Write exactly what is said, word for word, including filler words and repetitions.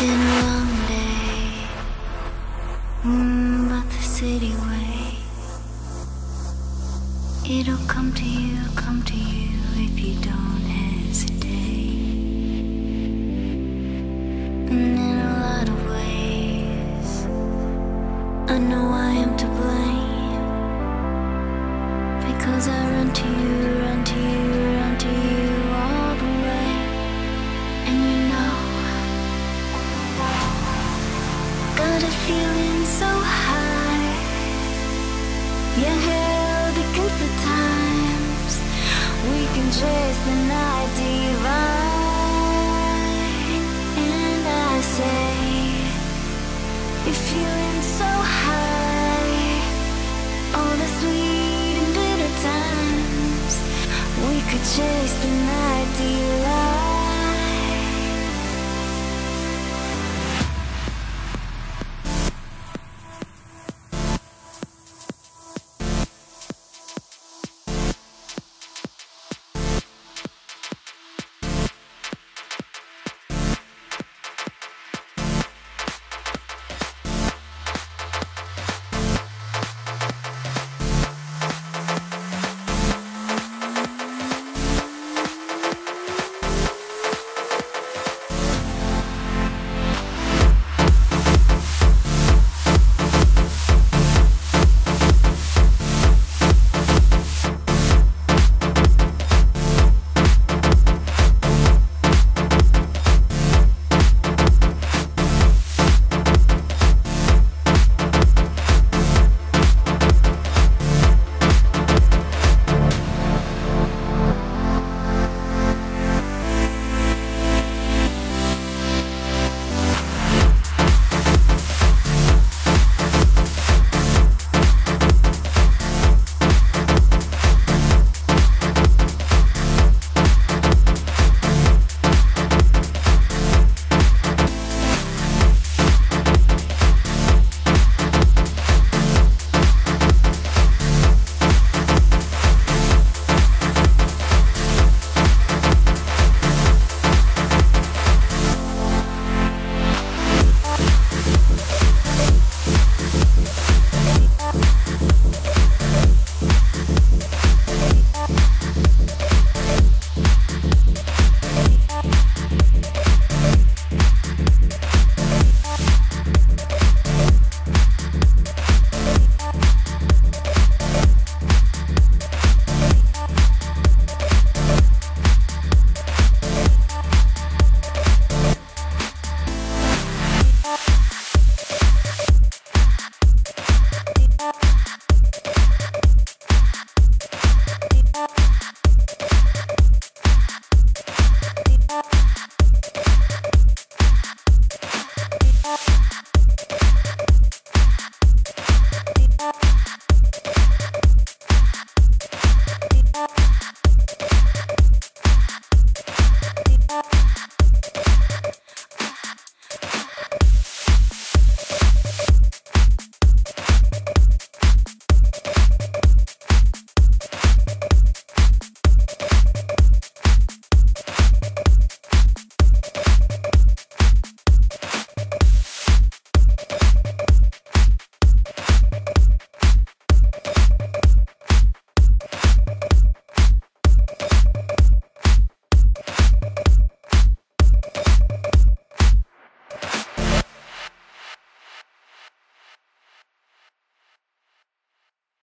been a long day, mm, but the city way, it'll come to you, come to you if you don't hesitate. And in a lot of ways, I know I am to blame, because I run to you, run to you, run to you all the way. And you know, got it feeling so high, yeah, held against the times. We can chase the night.